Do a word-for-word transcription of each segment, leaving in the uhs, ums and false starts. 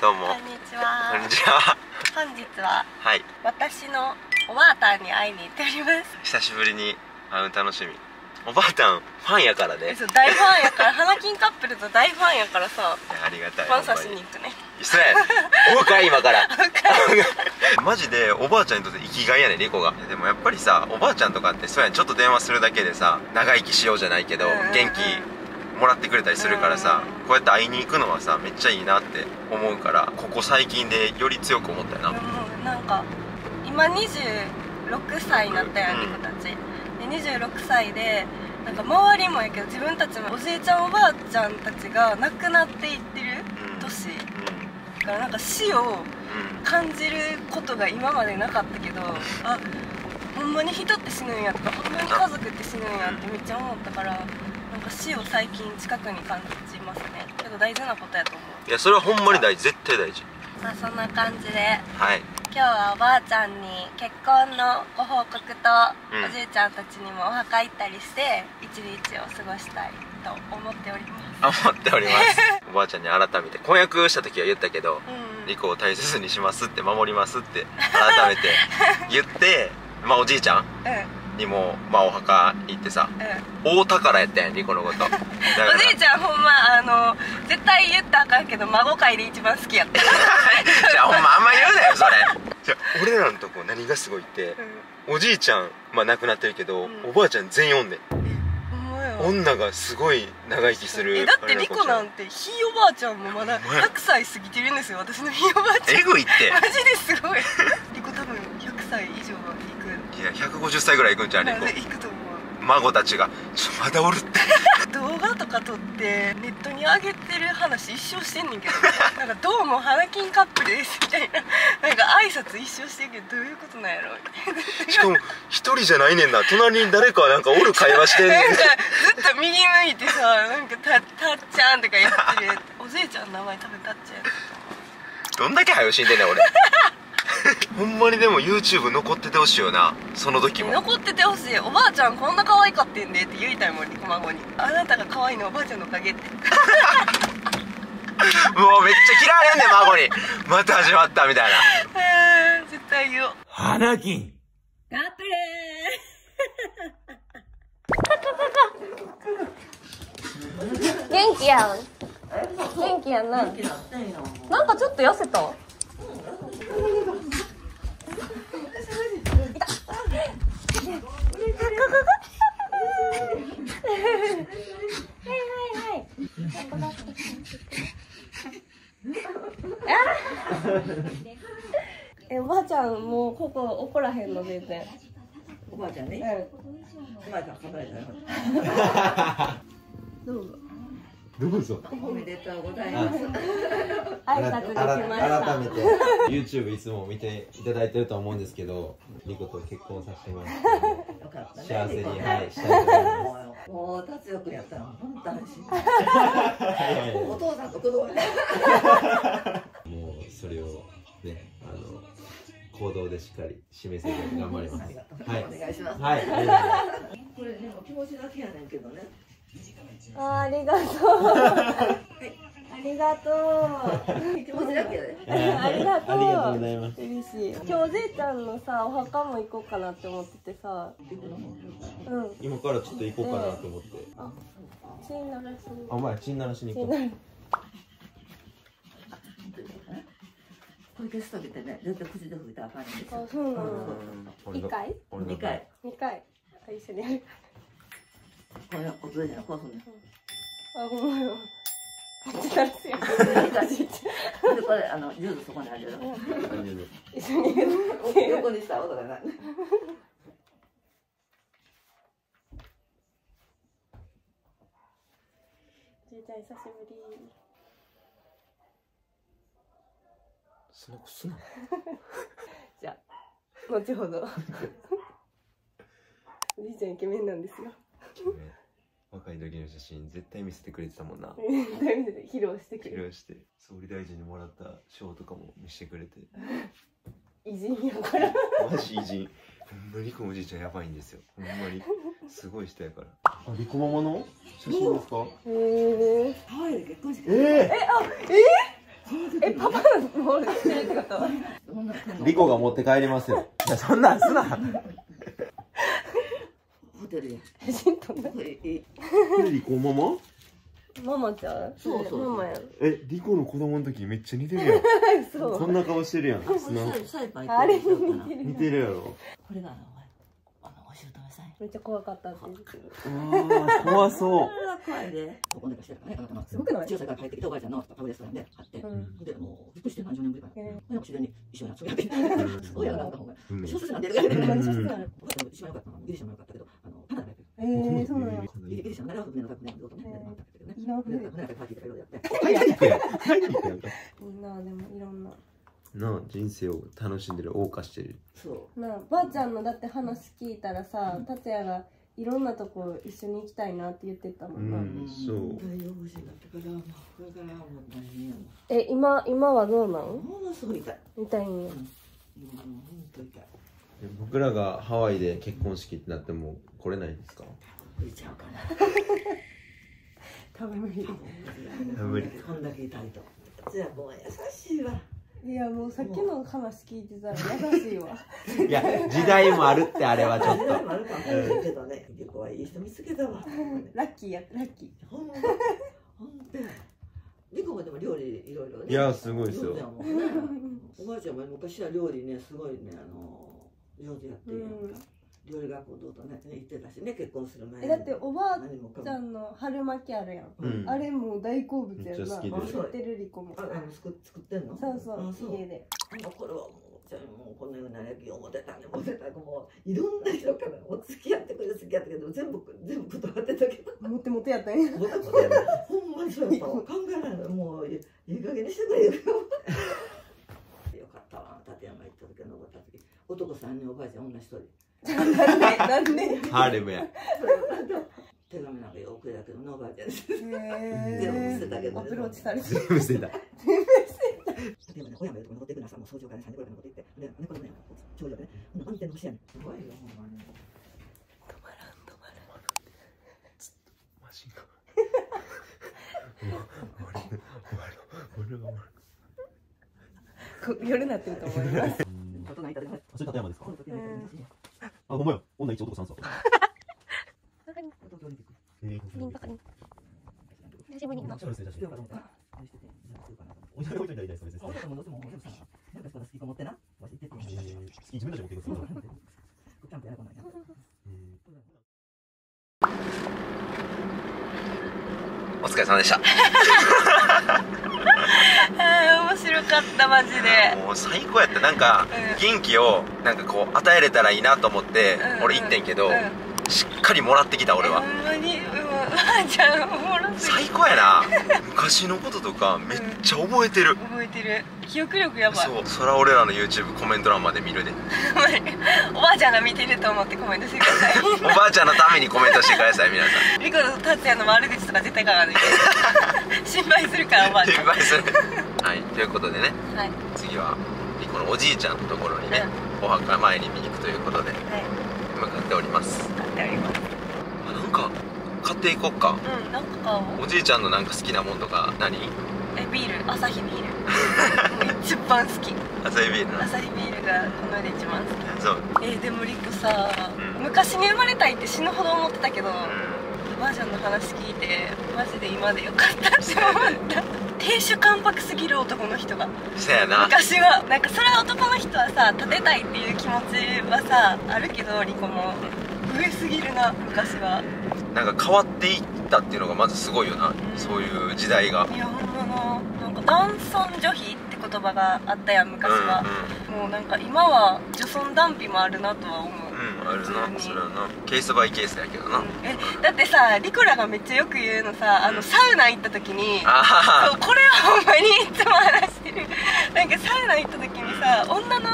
どうもこんにちは。こんにちは。本日は、はい、私のおばあたんに会いに行っております。久しぶりに会う楽しみ。おばあたんファンやからね。そう、大ファンやから、花金カップルと大ファンやからさ。ありがたい。ファンさしに行くね。そうや。おうかい今から。マジでおばあちゃんにとって生きがいやね、リコが。でもやっぱりさ、おばあちゃんとかってそうやん、ちょっと電話するだけでさ、長生きしようじゃないけど、元気もらってくれたりするからさ、こうやって会いに行くのはさ、めっちゃいいなって思うから、ここ最近でより強く思ったよな。うん、なんか今にじゅうろくさいになったよ、リコたち。にじゅうろくさいでなんか周りもやけど自分たちもおじいちゃんおばあちゃんたちが亡くなっていってる年だから、なんか死を感じることが今までなかったけど、あ、ほんまに人って死ぬんやとか、ほんまに家族って死ぬんやってめっちゃ思ったから、なんか死を最近近くに感じますね。けど大事なことやと思う。いや、それはほんまに大事、絶対大事。さあ、そんな感じで、はい、今日はおばあちゃんに結婚のご報告と、うん、おじいちゃんたちにもお墓行ったりして一日を過ごしたいと思っております。思っておりますおばあちゃんに改めて婚約した時は言ったけど、うん、リコを大切にしますって守りますって改めて言ってまあおじいちゃん、うん、にも、まあ、お墓行ってさ、うん、大宝やったんやん、リコのこと。おじいちゃんほんまあの絶対言ったらあかんけど孫界で一番好きやったじゃあほんまあんま言うなよそれ。じゃあ俺らのとこ何がすごいって、うん、おじいちゃんまあ亡くなってるけど、うん、おばあちゃん全員おんねん。女がすごい長生きする。え、だってリコなんてひいおばあちゃんもまだひゃくさい過ぎてるんですよ。私のひいおばあちゃんえぐいって、マジですごいリコ多分ひゃくさい以上は行く。いやひゃくごじゅっさいぐらい行くんじゃんリコ。行くと思う。孫たちがちょっとまだおるって動画とか撮ってネットに上げてる話一生してんねんけどなんかどうも花金カップルですみたいな、なんか挨拶一生してんけどどういうことなんやろしかも一人じゃないねんな、隣に誰かなんかおる会話してんねんなんかずっと右向いてさ、なんかたたっちゃんとかやってるおじいちゃんの名前多分たっちゃんやったどんだけ早う死んでんねん俺ほんまにでも ユーチューブ 残っててほしいよな、その時も残っててほしい。おばあちゃんこんな可愛かってんでって言いたいもん、孫に。あなたが可愛いのおばあちゃんのおかげってもうめっちゃ嫌われんね孫にまた始まったみたいな絶対言おう。花金カップル元気やん、元気やんな。なんかちょっと痩せた。え、おばあちゃんもうここ怒らへんの全然。おばあちゃんね。おばあちゃん硬いじゃない。どうぞ。どうぞ。おめでとうございます。挨拶できました。改めて ユーチューブ いつも見ていただいてると思うんですけど、リコと結婚させてもらって幸せにはいしたいと思います。もう達也くんやったら本当安心。お父さんと子供ね。もうそれをね、あの行動でしっかり示せるように頑張ります。はい、お願いします。はい。これでも気持ちだけやねんけどね。あ、ありがとう。ありがとう。気持ちだけね。ありがとう。ありがとうございます。嬉しい。今日おじいちゃんのさ、お墓も行こうかなって思っててさ。うん。今からちょっと行こうかなと思って。あ、チン鳴らしに。あ、お前チン鳴らしに行こう。これゲストでね、ずっと口で吹いたらあかんねんですよ。あ、そうなの。いっかい？にかい。にかい。一緒にやる。これはお父さんのコースね。あ、ごめんよ。こっちだすよ。これあのジュースそこにあるよ。一緒に。横にした音がない。じいちゃん久しぶり。その子すなじゃあ後ほどおじいちゃんイケメンなんですよ。若い時の写真絶対見せてくれてたもんな。絶対見せて、披露してくれる。披露して総理大臣にもらった賞とかも見せてくれて偉人やからマジ偉人ほんまりくんおじいちゃんやばいんですよ。ほんまにすごい人やから。あ、りこママの写真ですか？ええ。はい、結婚式。ええ。え、あ、ええ。え、パパのもうしてるってこと？りこが持って帰りますよ。いや、そんなんすな。ホテルや。写真撮んな。え、りこママ？ママちゃん。そうそう。ママや。え、りこの子供の時めっちゃ似てるやん。そう。こんな顔してるやん。あれ似てるやろ。これがあのお姑さん。めっちゃ怖かったっていう。ああ、怖そう。怖いで。ここでかしてるからね。あのすごくない。中世から帰ってきたおばあちゃんのタブレットなんで貼って。でもうびっくりして何十年ぶりか。なんか自然に一緒に遊びやって。すごいやなんかほんま。小説なんで。小説なの。一番良かったのはギリシャも良かったけど、あのパナだけ。ええ、そうなの。ギリシャの習うことね、習うことね、どうとね。みんなでもいろんなな人生を楽しんでる、謳歌してる。そうなあ、ばあちゃんのだって話聞いたらさ、達也がいろんなとこ一緒に行きたいなって言ってたもんな。うん、そう。え、今今はどうなの？ものすごい痛い痛いんや。僕らがハワイで結婚式ってなっても来れないんですか？来れちゃうかな。多分無理。無理。こんだけ痛いと。じゃあもう優しいわ。いやもうさっきの話聞いてたら優しいわ。いや時代もあるってあれはちょっと。時代もあるかもしれないけどね。結構いい人見つけたわ。ラッキーやラッキー。本当本当。リコもでも料理いろいろね。いやすごいですよ。おばあちゃんも昔は料理ねすごいねあの上手やってるやんか。料理学校どうとね行ってたしね、結婚する前に。だっておばあちゃんの春巻きあるやん、あれもう大好物やんな。作ってるりこもあの作ってんの。そうそう、家で。これはもうじゃもうこのような焼きを持てたね、持てたもういろんな人からお付き合ってくれ、付き合ってけど全部全部断ってたけど、モテモテやったんや。モテモテやった。ほんまにそうやった。考えられない。もういい加減にしてくれよ。よかったわ、立山行った時登った時男さんにん、おばあちゃん女ひとり。ハーレムや。手紙なんかよくれたけどノーバーじゃない。全部捨てたけど。アプローチされて。全部捨てた。全部捨てた。でもね、親もよく残っていくなさ、もう早朝から三時ぐらい残っていって、で猫のね、長女でね、こんな安定の星やね。すごいよほんまに。止まらん止まらん。ずっとマシンか。終わり終わり終わり。夜になってると思います。ことないだけど。それ立山ですか。あ、ごめん、女一男三さん。お疲れ様でした。面白かったマジで。もう最高やった。なんか元気をなんかこう与えれたらいいなと思って俺行ってんけど、しっかりもらってきた俺は。ホンマに最高やな。昔のこととかめっちゃ覚えてる覚えてる。記憶力やばい。そう、そら俺らの YouTube コメント欄まで見るで。おばあちゃんが見てると思ってコメントしてください。おばあちゃんのためにコメントしてください皆さん。リコと達也の悪口とか絶対書かない。心配するからおばあちゃん。心配する。はい、ということでね、はい、次はリコのおじいちゃんのところにね、うん、お墓参りに行くということで、はい、向かっております。向かっております。あ、なんか買っていこっか。うん、なんか買おう。おじいちゃんのなんか好きなもんとか何？え、ビール、アサヒビール。一番好き。アサヒビールな。アサヒビールがこの世で一番好き。そう。え、でもリコさ、うん、昔に生まれたいって死ぬほど思ってたけど、うん、おばあちゃんの話聞いてマジで今でよかったって思った。亭主関白すぎる男の人が。そうやな。昔はなんかそれは男の人はさ、立てたいっていう気持ちはさあるけど、リコも上すぎるな昔は。なんか変わっていったっていうのがまずすごいよな、うん、そういう時代が。いやほんまのなんか男尊女卑って言葉があったやん昔は、うん、うん、もうなんか今は女尊男卑もあるなとは思う。うん、あるな。それはなケースバイケースやけどな、うん、えだってさ、リコラがめっちゃよく言うのさ、あのサウナ行った時に、あこれはほんまにいつも話してる。なんかサウナ行った時にさ、女の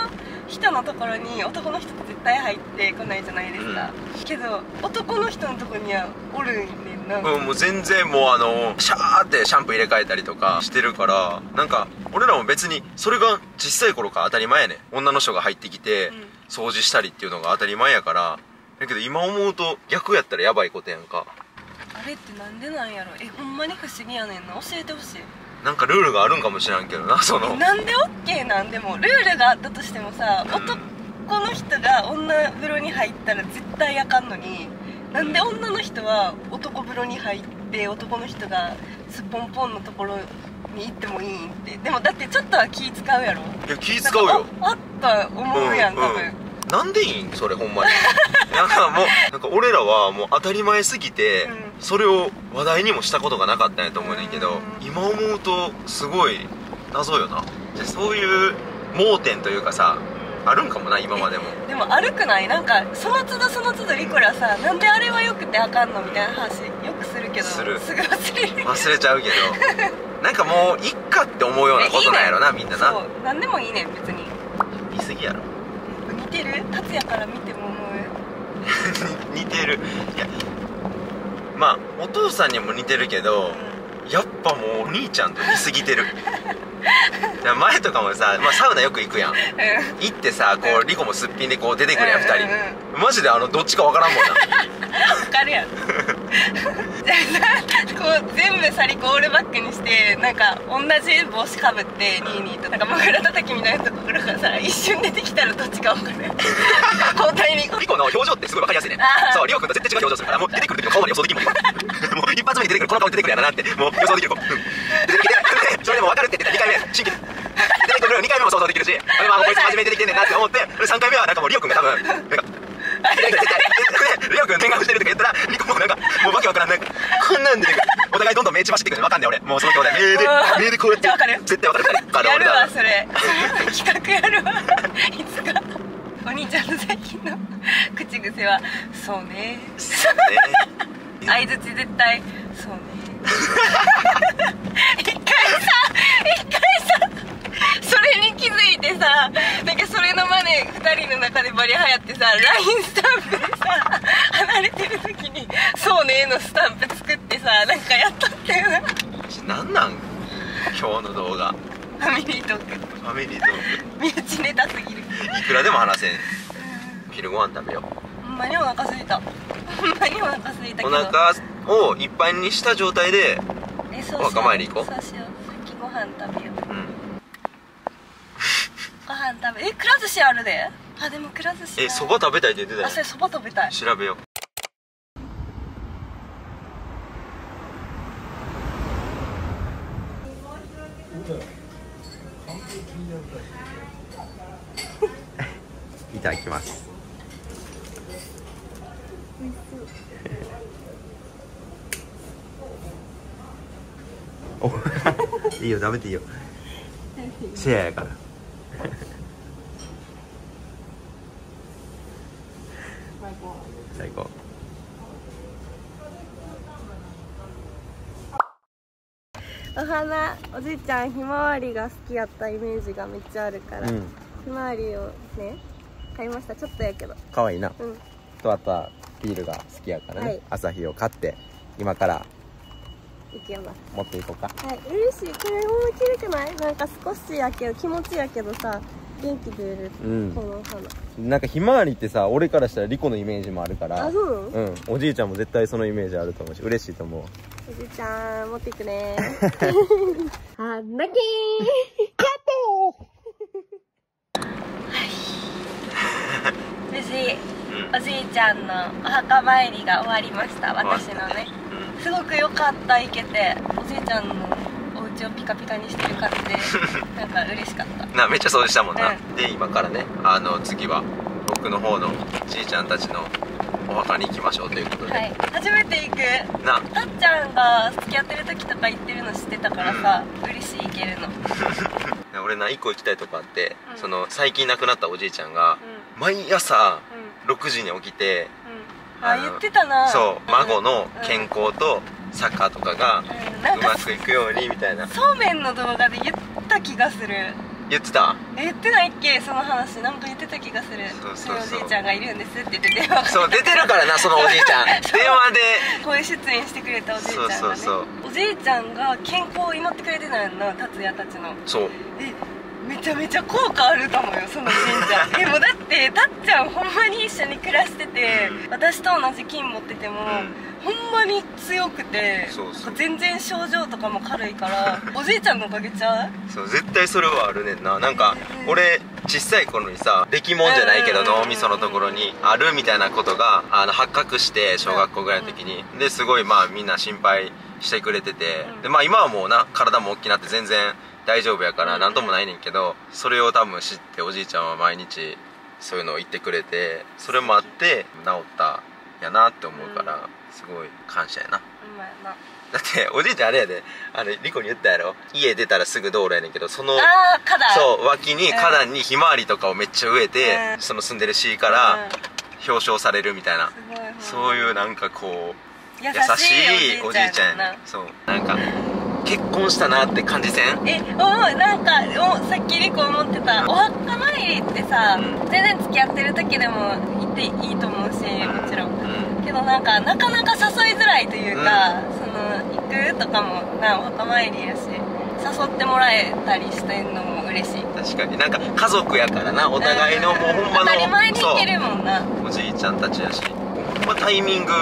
人のところに男の人って絶対入ってこないじゃないですか、うん、けど男の人のところにはおるんねんな。うん、もう全然もうあのシャーってシャンプー入れ替えたりとかしてるから、なんか俺らも別にそれが小さい頃から当たり前やねん。女の人が入ってきて、うん、掃除したりっていうのが当たり前やから。だけど今思うと逆やったらやばいことやんか。あれってなんでなんやろ。え、ほんまに不思議やねんな。教えてほしい。なんかルールがあるんかもしらんけどな、そのなんで OK なんでもルールがあったとしてもさ、うん、男の人が女風呂に入ったら絶対あかんのに、なんで女の人は男風呂に入って男の人がすっぽんぽんのところに行ってもいいんって。でもだってちょっとは気使うやろ。いや気使うよ。あった思うやん、うん、多分、うん、なんでいいんそれほんまになんかもうなんか俺らはもう当たり前すぎて、うん、それを話題にもしたことがなかったんやと思うねんけど、うん、今思うとすごい謎よな。じゃそういう盲点というかさあるんかもな、今までも。でもあるくない？なんかその都度その都度リコラさ、なんであれはよくてあかんのみたいな話よくするけどするすぐ忘れる忘れちゃうけどなんかもういっかって思うようなことなんやろな、いい、ね、みんなな。そう、何でもいいねん別に。見すぎやろ。似てる？達也から見ても思う似てる。いやまあお父さんにも似てるけど、うん、やっぱもうお兄ちゃんと似すぎてる前とかもさ、まあ、サウナよく行くやん、うん、行ってさこうリコもすっぴんでこう出てくるやんふたり。マジであのどっちかわからんもんな。わかるやんこう全部サリコオールバックにしてなんか同じ帽子かぶってニーニーとなんかモグラたたきみたいなところがさ一瞬出てきたらどっちかわからん交代にリコの表情ってすごいわかりやすいね。そうリコ君と絶対違う表情するからもう出てくる時の顔まで予想できるもんもう一発目に出てくるこの顔出てくるやろなってもう予想できるもんそれでも分かるって言ってたにかいめ新規で出てくるにかいめも想像できるし俺もこいつ真面目に出てきてんねんなって思って俺さんかいめはなんかもうリオ君が多分なんか「リオ君念願してる」とか言ったらリコもなんかもう訳分からんなんかこんなんでお互いどんどん目ちばしてくるの分かんねん俺もうその兄弟目で目でこうやって絶対分かるからやるわそれ企画やるわいつか。お兄ちゃんの最近の口癖は「そうね」相づち絶対「そうね」一回さ一回さそれに気づいてさなんかそれのマネふたりの中でバリ流行ってさ ライン スタンプでさ離れてる時に「そうね」のスタンプ作ってさなんかやったっていうな。なんなん今日の動画ファミリートークファミリートーク身内ネタすぎるいくらでも話せん。昼ご飯食べよう。ほんまにお腹空いたほんまにお腹空いたけどお腹をいっぱいにした状態でお墓参り行こう。そうしよう。さっきご飯食べよう。うんご飯食べえくら寿司あるで。あでもくら寿司えそば食べたいって言ってたよ。あそれそば食べたい調べよう。いただきます。美味しそういいよ食べていいよシェアやから最高。お花おじいちゃんひまわりが好きやったイメージがめっちゃあるから、うん、ひまわりをね買いました。ちょっとやけどかわいいな、うん、とあとはビールが好きやからね、はい、朝日を買って今から持っていこうか。はい、嬉しい。これほんまきれくない？なんか少しやけど気持ちやけどさ元気出る、うん、このお花なんかひまわりってさ俺からしたらリコのイメージもあるから。あ、そうなの？うん、おじいちゃんも絶対そのイメージあると思うし嬉しいと思う。おじいちゃん持っていくねーはんだけーカットはい無事おじいちゃんのお墓参りが終わりました。私のねすごく良かった行けておじいちゃんのお家をピカピカにしてる感じでなんか嬉しかったな。めっちゃ掃除したもんな、うん、で今からねあの次は僕の方のじいちゃんたちのお墓に行きましょうということで、はい、初めて行くな。たっちゃんが付き合ってる時とか行ってるの知ってたからさ、うん、嬉しい行けるの俺な一個行きたいとこあって、うん、その最近亡くなったおじいちゃんが、うん、毎朝ろくじに起きて、うんあ言ってたな。そう孫の健康とサッカーとかがうまくいくようにみたいなそうめんの動画で言った気がする。言ってた言ってないっけその話。なんか言ってた気がする。そのおじいちゃんがいるんですって言って電話そう出てるからなそのおじいちゃん電話で声出演してくれたおじいちゃんがね。そうそうそうおじいちゃんが健康を祈ってくれてたんやな達也たちの。そうえめちゃめちゃ効果あると思うよ、その神社。でもだってたっちゃんほんまに一緒に暮らしてて、うん、私と同じ菌持ってても、うん、ほんまに強くて、そうそう、全然症状とかも軽いからおじいちゃんのおかげちゃう？そう絶対それはあるねんな。なんか俺小さい頃にさ、できもんじゃないけど脳みそのところにあるみたいなことがあの発覚して、小学校ぐらいの時に、うん、ですごいまあみんな心配してくれてて、うん、でまあ今はもうな体も大きくなって全然大丈夫やから何ともないねんけど、それを多分知っておじいちゃんは毎日そういうのを言ってくれて、それもあって治ったやなって思うから、すごい感謝やな。うん、だっておじいちゃんあれやで、あのリコに言ったやろ、家出たらすぐ道路やねんけど、そのそう脇に花壇にひまわりとかをめっちゃ植えて、うん、その住んでる市から表彰されるみたいな、うん、そういうなんかこう優しいおじいちゃんやねん。そうなんか結婚したなって感じせん？え、思う。なんかおさっきリコ思ってた、お墓参りってさ、うん、全然付き合ってる時でも行っていいと思うし、もちろん、うん、けどなんかなかなか誘いづらいというか、うん、その行くとかもな、お墓参りやし誘ってもらえたりしてんのも嬉しい。確かになんか家族やからな、お互いのもうほんまの当たり前に行けるもんな、おじいちゃんたちやし、ほんまタイミング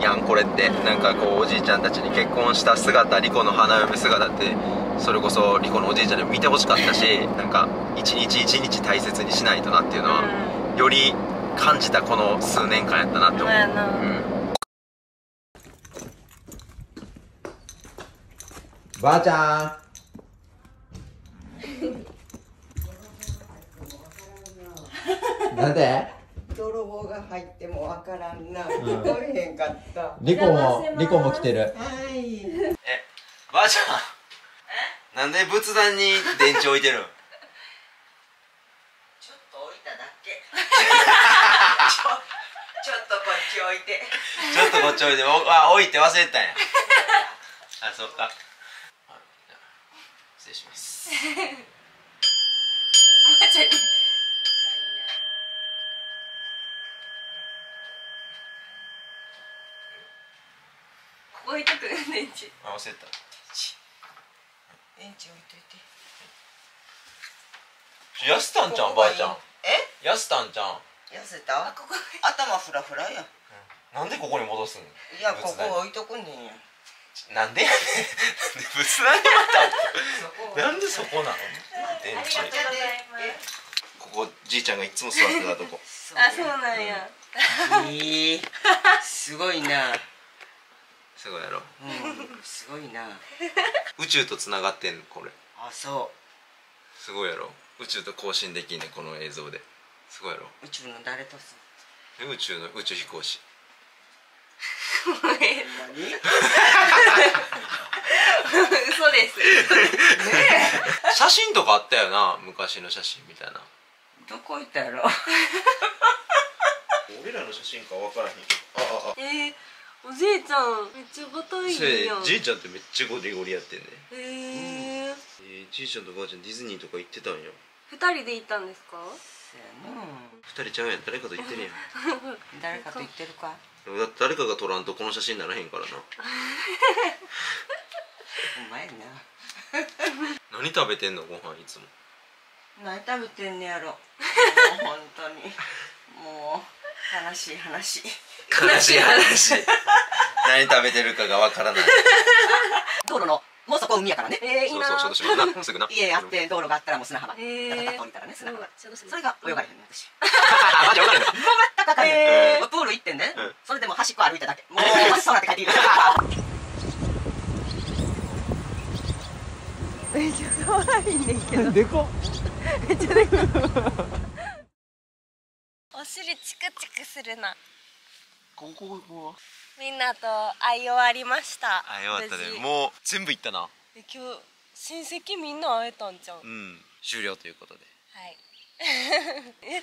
やんこれって。なんかこうおじいちゃんたちに結婚した姿、リコの花嫁姿ってそれこそリコのおじいちゃんにも見てほしかったし、なんか一日一日大切にしないとなっていうのはより感じたこの数年間やったなって思う。うん、ばあちゃんなんで泥棒が入ってもわからんな、聞こえへんかった。リコも、リコも来てる。はい。え、ばあちゃん。え？なんで仏壇に電池置いてるの？ちょっと置いただけ。ちょ、ちょっとこっち置いて。ちょっとこっち置いて、あ、置いて忘れたんや。あ、そっか。失礼します。ばあちゃんに。置いとくね、電池。あ、忘れた。電池置いといて。やすたんちゃん、ばあちゃん。え？やすたんちゃん。やせた？ここ頭フラフラや。なんでここに戻すの？いや、ここ置いとくねんや。なんでやねん。仏壇にまた。なんでそこなの？電池。ここじいちゃんがいつも座ってたとこ。あ、そうなんや。ええ、すごいな。すごいやろ、うん、すごいな。宇宙とつながってんのこれ。あ、そうすごいやろ、宇宙と交信できんねこの映像で。すごいやろ、宇宙の誰とすんの？宇宙の宇宙飛行士。もうええ、何？嘘です。写真とかあったよな、昔の写真みたいな。どこ行ったやろ。俺らの写真か分からへん。あああ、えーおじいちゃんめっちゃバタいやん。じいちゃんってめっちゃゴリゴリやってんね。へえ。じいちゃんとばあちゃんディズニーとか行ってたんや。二人で行ったんですか？二人ちゃうやん、誰かと行ってるやん。誰かと行ってるか。だって誰かが撮らんとこの写真にならへんからな。うまいな。何食べてんのご飯いつも？何食べてんねやろ。もう本当にもう悲しい話。悲しい話。何食べてるかがわからない。道路のもうそこ海やからね。ええ、そうそう、小豆島な、すぐな。家あって道路があったらもう砂浜。ええ。降りたらね、砂浜。それが泳がれへんね私。マジ泳がれへんの。またかね。プール行ってんね。それでも端っこ歩いただけ。もうマジそうなって帰っていい。めっちゃ可愛いねんけど。でこ。めっちゃでこ。お尻チクチクするな。こここみんなと会い終わりました。会い終わったね。もう全部行ったな。え、今日親戚みんな会えたんじゃん。うん、終了ということで、はい。え、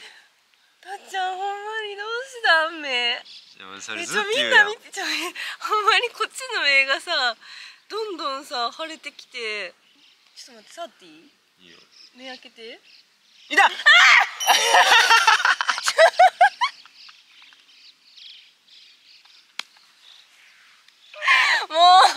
たっちゃんほんまにどうしたんめ。それずっと言うやん。みんな見て、ちょ、ほんまにこっちの映画さ、どんどんさ晴れてきて、ちょっと待って、触っていい？いいよ。目開けて。いた。あもうほんまに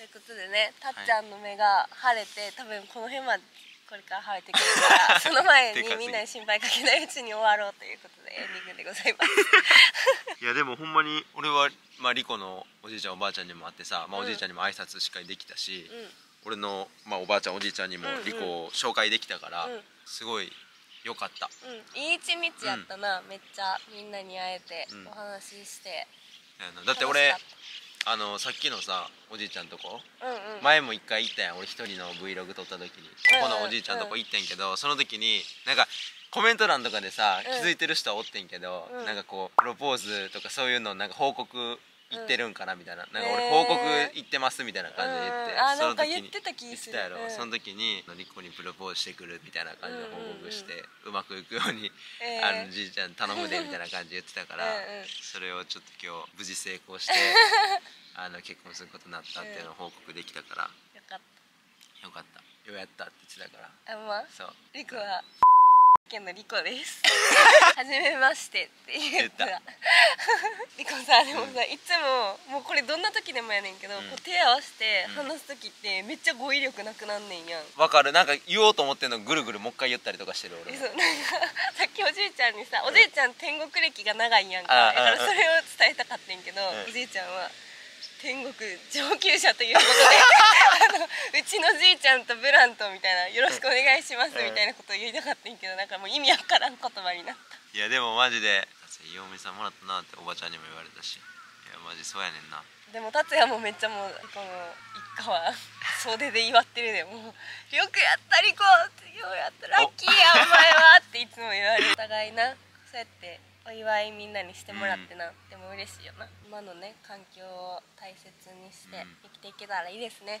ということでね、たっちゃんの目が晴れて、はい、多分この辺までこれから晴れてくるからその前にみんなに心配かけないうちに終わろうということでエンディングでございますいやでもほんまに俺は、まあ、リコのおじいちゃんおばあちゃんにも会ってさ、まあ、おじいちゃんにも挨拶しっかりできたし、うん、俺の、まあ、おばあちゃんおじいちゃんにもリコを紹介できたから、うんうん、すごいよかった、うん、いい一日やったな、うん、めっちゃみんなに会えて、うん、お話ししてだって俺あのさっきのさおじいちゃんとこ、うんうん、前も一回行ったやん俺一人の Vlog 撮った時に、うんうん、ここのおじいちゃんとこ行ってんけど、うん、その時になんかコメント欄とかでさ、うん、気づいてる人はおってんけど、うん、なんかこうプロポーズとかそういうのなんか報告行ってるんかなみたいな、うん、なんか俺報告行ってますみたいな感じで言って、えー、その時に言ってた気する、言ってたやろ、うん、その時にリコにプロポーズしてくるみたいな感じで報告して、うんうん、うまくいくように、えー、あのじいちゃん頼むでみたいな感じで言ってたからうん、うん、それをちょっと今日無事成功してあの結婚することになったっていうのを報告できたから、うん、よかったよかったようやったって言ってたからあんまそうリコは県のリコですはじめましてって言ったリコさんでもさ、うん、いつももうこれどんな時でもやねんけど、うん、こう手合わせて話す時ってめっちゃ語彙力なくなんねんやんわかるなんか言おうと思ってんのぐるぐるもう一回言ったりとかしてる俺そうなんかさっきおじいちゃんにさおじいちゃん天国歴が長いやんかだからそれを伝えたかったんけど、うん、おじいちゃんは天国上級者ということであのうちのじいちゃんとブラントみたいなよろしくお願いしますみたいなことを言いたかったんけどなんかもう意味わからん言葉になったいやでもマジで達也いいお嫁さんもらったなっておばちゃんにも言われたしいやマジそうやねんなでも達也もめっちゃもうこの一家は袖で祝ってるでもうよくやったりこうようやったラッキーやお前はっていつも言われるお互いなそうやってお祝いみんなにしてもらってな、うん、でも嬉しいよな今のね環境を大切にして生きていけたらいいですね、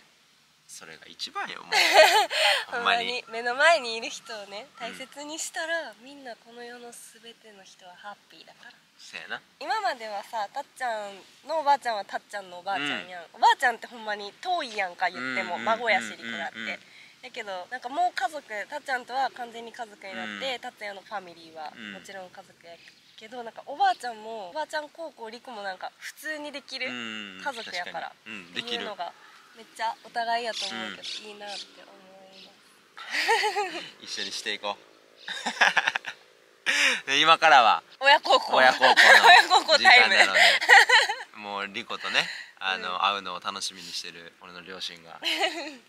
うん、それが一番よもうほんまに目の前にいる人をね大切にしたら、うん、みんなこの世のすべての人はハッピーだからせやな今まではさたっちゃんのおばあちゃんはたっちゃんのおばあちゃんやん、うん、おばあちゃんってほんまに遠いやんか言っても、うん、孫やしリコだって、うんうんうんうんだけどなんかもう家族たっちゃんとは完全に家族になって、うん、たっちゃんのファミリーはもちろん家族やけど、うん、なんかおばあちゃんもおばあちゃん高校リコもなんか普通にできる家族やから、うんうん、できるっていうのがめっちゃお互いやと思うけど、うん、いいなって思います一緒にしていこうで今からは親孝行親孝行の時間なのでもうリコとねあの、うん、会うのを楽しみにしてる俺の両親が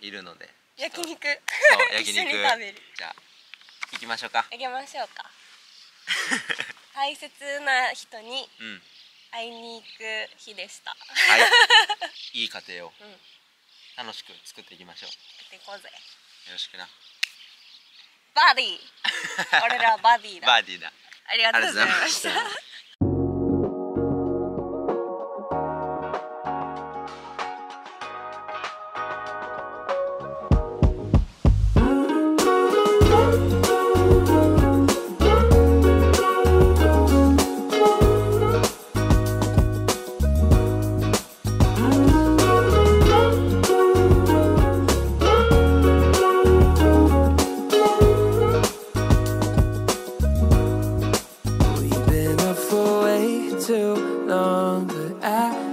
いるので焼肉そう焼肉一緒に食べるじゃあ行きましょうか行きましょうか大切な人に会いに行く日でした、はい、いい家庭を、うん、楽しく作っていきましょう作っていこうぜよろしくなバディ俺らはバディだバディだありがとうございましたtoo long, but I